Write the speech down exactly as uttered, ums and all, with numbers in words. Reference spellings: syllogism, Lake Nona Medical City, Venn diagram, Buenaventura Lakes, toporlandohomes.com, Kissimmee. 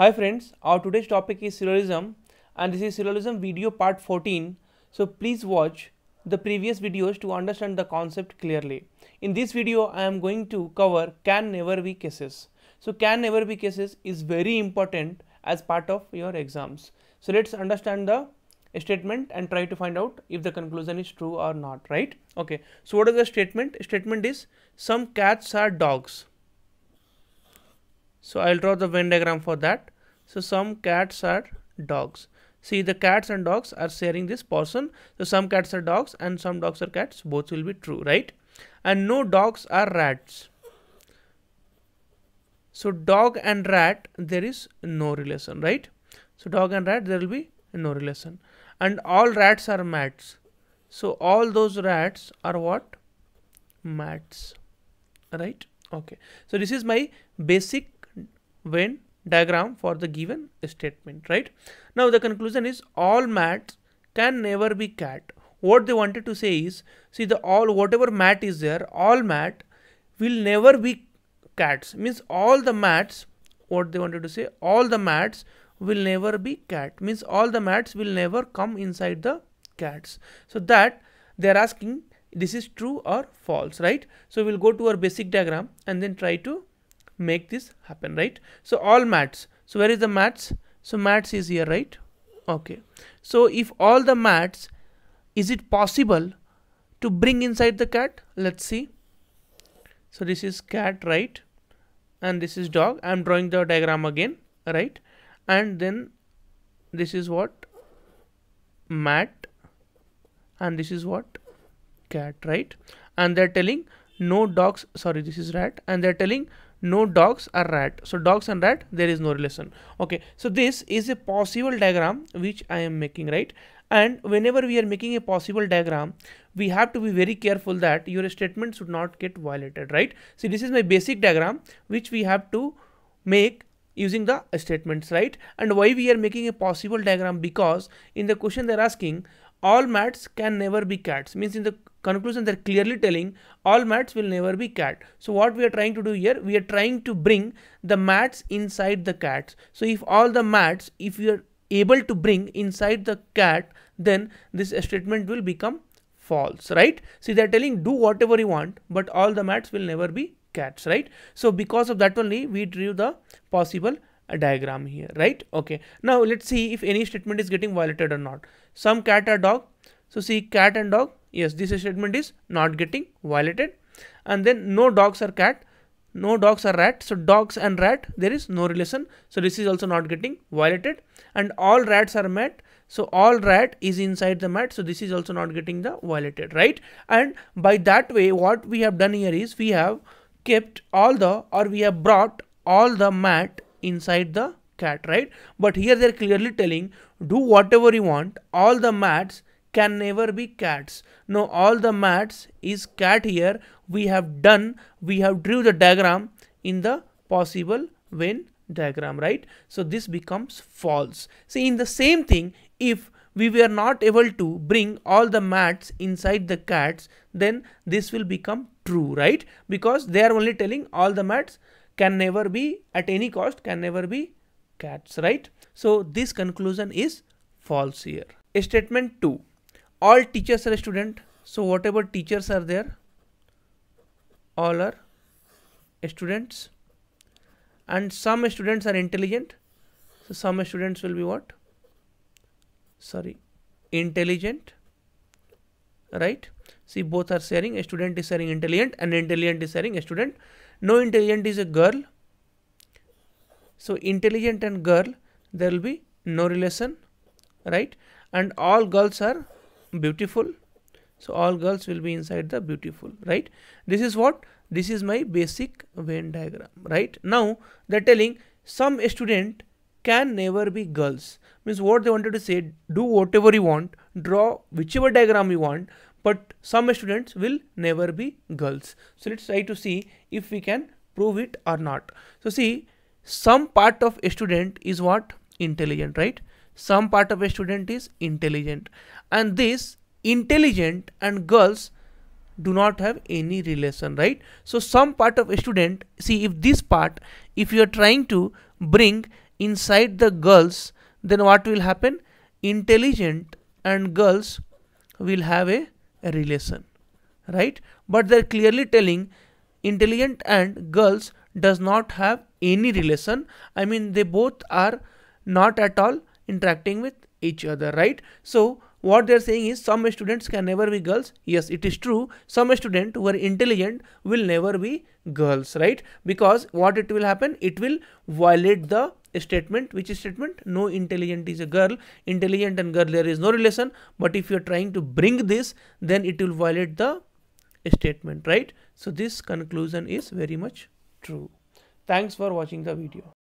Hi friends, our today's topic is syllogism and this is syllogism video part fourteen. So please watch the previous videos to understand the concept clearly. In this video, I am going to cover can never be cases. So can never be cases is very important as part of your exams. So let's understand the statement and try to find out if the conclusion is true or not, right? Okay. So what is the statement? Statement is some cats are dogs. So I'll draw the Venn diagram for that. So some cats are dogs. See, the cats and dogs are sharing this portion. So some cats are dogs and some dogs are cats. Both will be true, right? And no dogs are rats. So dog and rat, there is no relation, right? So dog and rat, there will be no relation. And all rats are mats. So all those rats are what? Mats, right? Okay. So this is my basic Venn diagram for the given statement, right? Now the conclusion is all mats can never be cat. What they wanted to say is, see, the all whatever mat is there, all mat will never be cats. Means all the mats, what they wanted to say, all the mats will never be cat. Means all the mats will never come inside the cats. So that they are asking this is true or false, right? So we'll go to our basic diagram and then try to make this happen, right? So all mats. So where is the mats? So mats is here, right? Okay. So if all the mats, is it possible to bring inside the cat? Let's see. So this is cat, right? And this is dog. I'm drawing the diagram again, right? And then this is what? Mat. And this is what? Cat, right? And they're telling no dogs, sorry, this is rat. And they're telling no dogs are rat. So dogs and rat, there is no relation. Okay. So this is a possible diagram which I am making, right? And whenever we are making a possible diagram, we have to be very careful that your statement should not get violated, right? So this is my basic diagram which we have to make using the statements, right? And why we are making a possible diagram? Because in the question they're asking all mats can never be cats. Means in the conclusion they're clearly telling all mats will never be cat. So what we are trying to do here, we are trying to bring the mats inside the cats. So if all the mats, if you are able to bring inside the cat, then this statement will become false, right? See, they're telling do whatever you want, but all the mats will never be cats, right? So because of that only we drew the possible diagram here, right? Okay. Now let's see if any statement is getting violated or not. Some cat or dog. So see, cat and dog. Yes, this statement is not getting violated. And then no dogs are cat, no dogs are rat. So dogs and rat, there is no relation. So this is also not getting violated. And all rats are mat. So all rat is inside the mat. So this is also not getting the violated, right? And by that way, what we have done here is we have kept all the, or we have brought all the mat inside the cat, right? But here they're clearly telling do whatever you want. All the mats can never be cats. No, all the mats is cat here. We have done, we have drew the diagram in the possible Venn diagram, right? So this becomes false. See, in the same thing, if we were not able to bring all the mats inside the cats, then this will become true, right? Because they are only telling all the mats can never be, at any cost, can never be cats, right? So this conclusion is false here. Statement two. All teachers are student. So whatever teachers are there, all are students. And some students are intelligent. So some students will be what? Sorry, intelligent, right? See, both are sharing. A student is sharing intelligent and intelligent is sharing a student. No intelligent is a girl. So intelligent and girl, there will be no relation, right? And all girls are beautiful. So all girls will be inside the beautiful, right? This is what? This is my basic Venn diagram, right? Now they're telling some student can never be girls. Means what they wanted to say, do whatever you want, draw whichever diagram you want, but some students will never be girls. So let's try to see if we can prove it or not. So see, some part of a student is what? Intelligent, right? Some part of a student is intelligent, and this intelligent and girls do not have any relation, right? So some part of a student, see, if this part, if you are trying to bring inside the girls, then what will happen? Intelligent and girls will have a, a relation, right? But they're clearly telling intelligent and girls does not have any relation. I mean, they both are not at all interacting with each other, right? So what they're saying is some students can never be girls. Yes, it is true. Some students who are intelligent will never be girls, right? Because what it will happen, it will violate the statement. Which is statement? No intelligent is a girl. Intelligent and girl, there is no relation. But if you're trying to bring this, then it will violate the statement, right? So this conclusion is very much true. Thanks for watching the video.